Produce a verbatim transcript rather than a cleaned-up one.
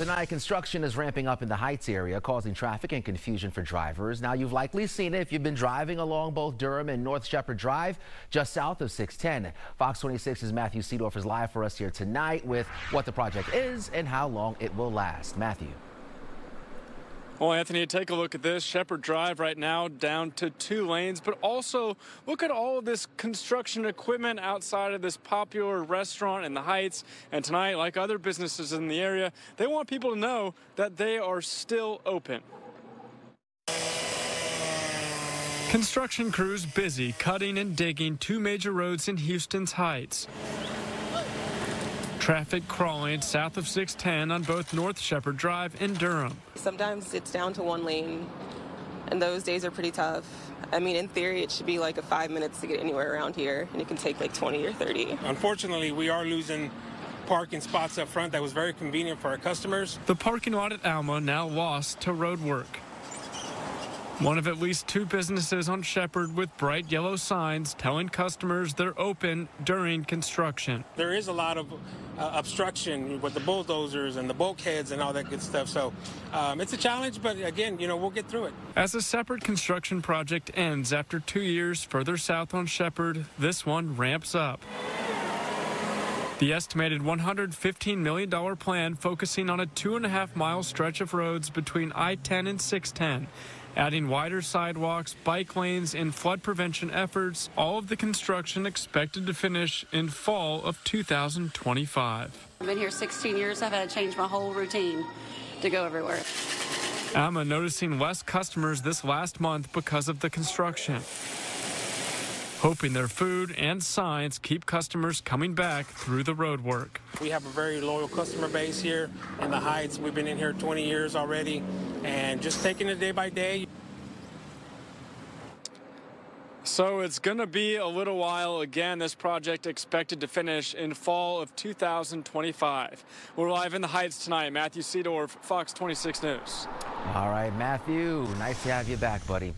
Tonight, construction is ramping up in the Heights area, causing traffic and confusion for drivers. Now, you've likely seen it if you've been driving along both Durham and North Shepherd Drive, just south of six ten. Fox twenty-six's Matthew Seedorf is live for us here tonight with what the project is and how long it will last. Matthew. Well, Anthony, take a look at this. Shepherd Drive right now down to two lanes, but also look at all of this construction equipment outside of this popular restaurant in the Heights. And tonight, like other businesses in the area, they want people to know that they are still open. Construction crews busy cutting and digging two major roads in Houston's Heights. Traffic crawling south of six ten on both North Shepherd Drive and Durham. Sometimes it's down to one lane, and those days are pretty tough. I mean, in theory, it should be like a five minutes to get anywhere around here, and it can take like twenty or thirty. Unfortunately, we are losing parking spots up front that was very convenient for our customers. The parking lot at Alma now lost to road work. One of at least two businesses on Shepherd with bright yellow signs telling customers they're open during construction. There is a lot of uh, obstruction with the bulldozers and the bulkheads and all that good stuff, so um, it's a challenge, but again, you know, we'll get through it. As a separate construction project ends after two years further south on Shepherd, this one ramps up. The estimated one hundred fifteen million dollars plan focusing on a two and a half mile stretch of roads between I ten and six ten. Adding wider sidewalks, bike lanes, and flood prevention efforts, all of the construction expected to finish in fall of two thousand twenty-five. I've been here sixteen years. I've had to change my whole routine to go everywhere. Alma noticing less customers this last month because of the construction, hoping their food and signs keep customers coming back through the road work. We have a very loyal customer base here in the Heights. We've been in here twenty years already, and just taking it day by day. So it's going to be a little while. Again, this project expected to finish in fall of two thousand twenty-five. We're live in the Heights tonight. Matthew Seedorf, Fox twenty-six News. All right, Matthew, nice to have you back, buddy.